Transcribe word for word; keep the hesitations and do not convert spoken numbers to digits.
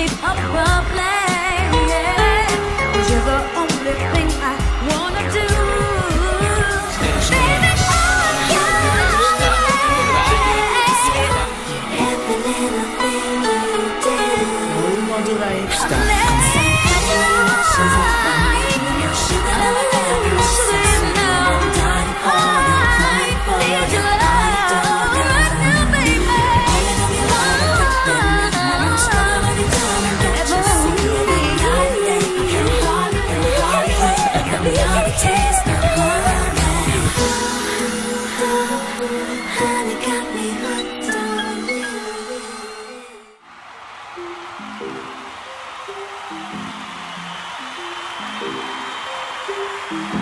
only a problem. Yeah. You're the only thing I wanna do. Baby, all your every little thing you did. No more delays. Stop. Honey got me hooked on you. Mm-hmm.